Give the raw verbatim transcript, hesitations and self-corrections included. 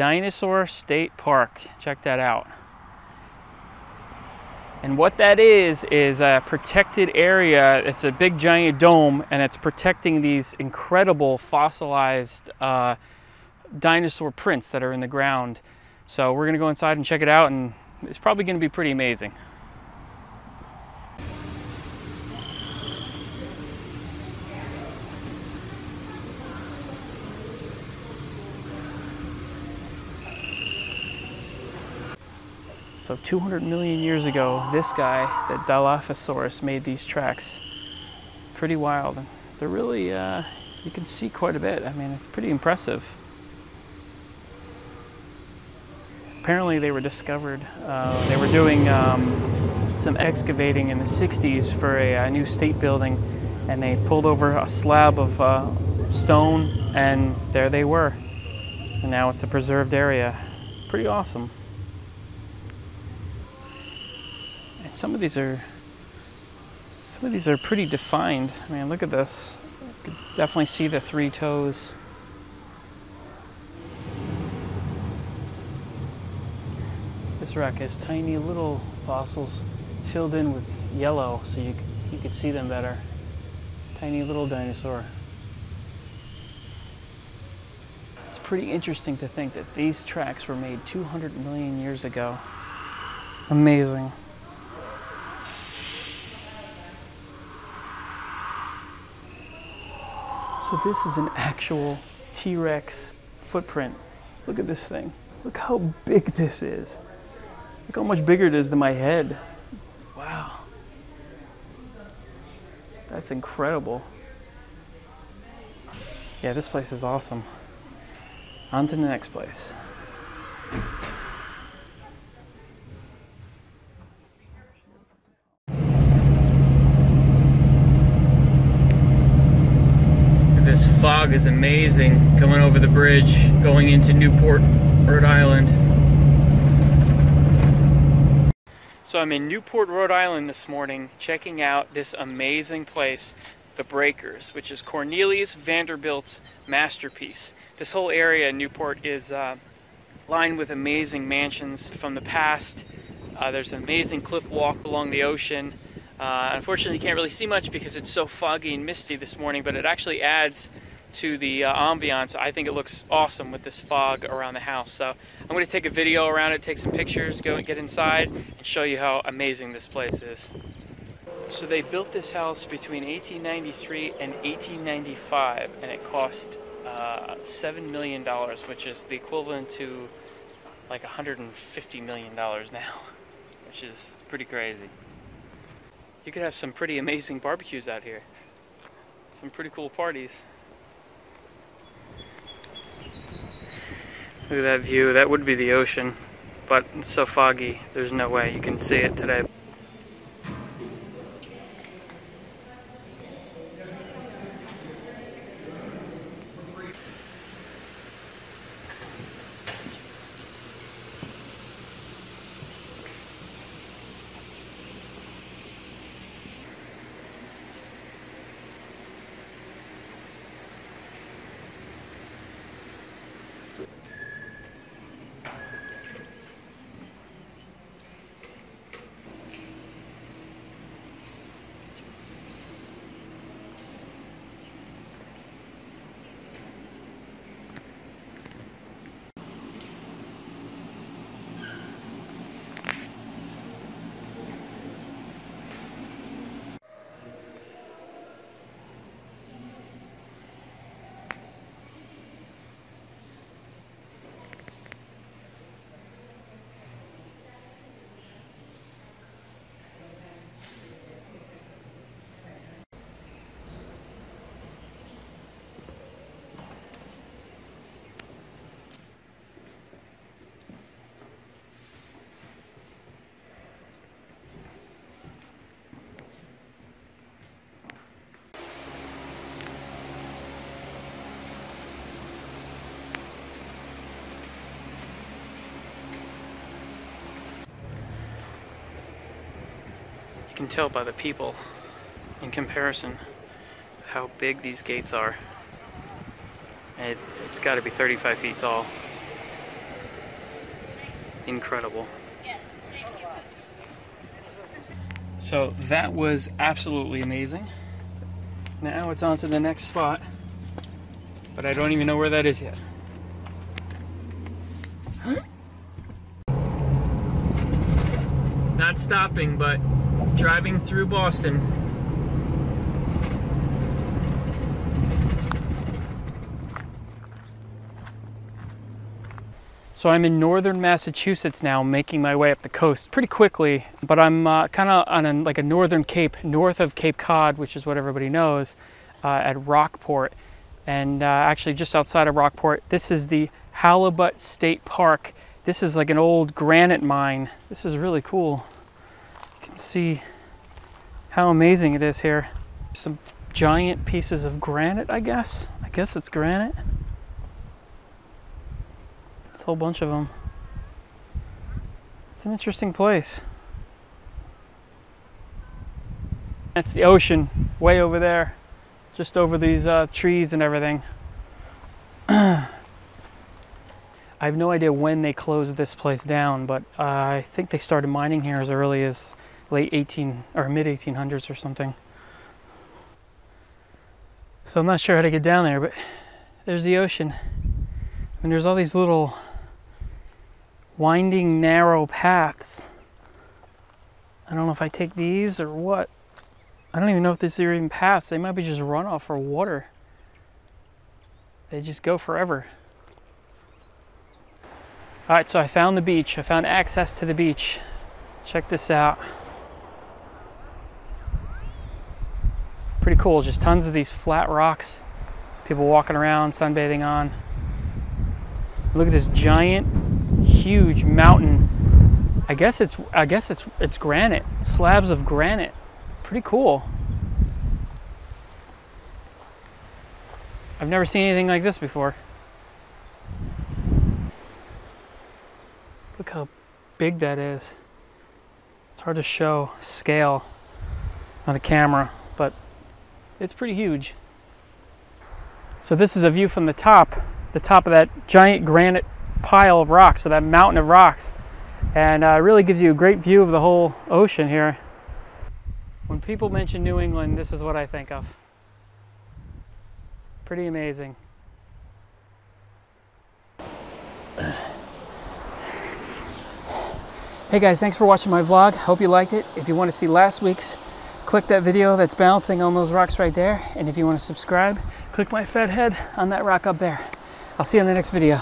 Dinosaur State Park. Check that out. And what that is, is a protected area. It's a big giant dome, and it's protecting these incredible fossilized uh, dinosaur prints that are in the ground. So we're gonna go inside and check it out, and it's probably gonna be pretty amazing. So two hundred million years ago, this guy, that Dilophosaurus, made these tracks. Pretty wild. They're really, uh, you can see quite a bit. I mean, it's pretty impressive. Apparently they were discovered, uh, they were doing um, some excavating in the sixties for a, a new state building, and they pulled over a slab of uh, stone, and there they were. And now it's a preserved area. Pretty awesome. Some of these are, some of these are pretty defined. I mean, look at this. You can definitely see the three toes. This rock has tiny little fossils filled in with yellow, so you you could see them better. Tiny little dinosaur. It's pretty interesting to think that these tracks were made two hundred million years ago. Amazing. So this is an actual T-Rex footprint. Look at this thing. Look how big this is. Look how much bigger it is than my head. Wow. That's incredible. Yeah, this place is awesome. On to the next place. This fog is amazing, coming over the bridge, going into Newport, Rhode Island. So I'm in Newport, Rhode Island this morning, checking out this amazing place, The Breakers, which is Cornelius Vanderbilt's masterpiece. This whole area in Newport is uh, lined with amazing mansions from the past. Uh, there's an amazing cliff walk along the ocean. Uh, unfortunately, you can't really see much because it's so foggy and misty this morning, but it actually adds to the uh, ambiance. I think it looks awesome with this fog around the house. So I'm going to take a video around it, take some pictures, go and get inside, and show you how amazing this place is. So they built this house between eighteen ninety-three and eighteen ninety-five, and it cost uh, seven million dollars, which is the equivalent to like one hundred fifty million dollars now, which is pretty crazy. You could have some pretty amazing barbecues out here. Some pretty cool parties. Look at that view. That would be the ocean, but it's so foggy, there's no way you can see it today. You can tell by the people in comparison how big these gates are. It, it's got to be thirty-five feet tall. incredible. So that was absolutely amazing. Now it's on to the next spot, but I don't even know where that is yet. Not stopping, but driving through Boston. So I'm in northern Massachusetts now, making my way up the coast pretty quickly, but I'm uh, kind of on a, like a northern Cape, north of Cape Cod, which is what everybody knows, uh, at Rockport. And uh, actually just outside of Rockport, this is the Halibut State Park. This is like an old granite mine. This is really cool. You can see how amazing it is here. Some giant pieces of granite, I guess. I guess it's granite. A whole bunch of them. It's an interesting place. That's the ocean way over there, just over these uh, trees and everything. I have no idea when they closed this place down, but uh, I think they started mining here as early as late eighteen or mid eighteen hundreds or something. So I'm not sure how to get down there, but there's the ocean. And there's all these little winding, narrow paths. I don't know if I take these or what. I don't even know if these are even paths. They might be just runoff or water. They just go forever. All right, so I found the beach. I found access to the beach. Check this out. Pretty cool, just tons of these flat rocks. People walking around, sunbathing on. Look at this giant, huge mountain. I guess it's I guess it's it's granite, slabs of granite. Pretty cool. I've never seen anything like this before. Look how big that is. It's hard to show scale on a camera, but it's pretty huge. So this is a view from the top. The top of that giant granite pile of rocks, so that mountain of rocks, and uh, really gives you a great view of the whole ocean here. When people mention New England, this is what I think of. Pretty amazing. Hey guys, thanks for watching my vlog. Hope you liked it. If you want to see last week's, click that video that's balancing on those rocks right there, and if you want to subscribe, click my fat head on that rock up there. I'll see you in the next video.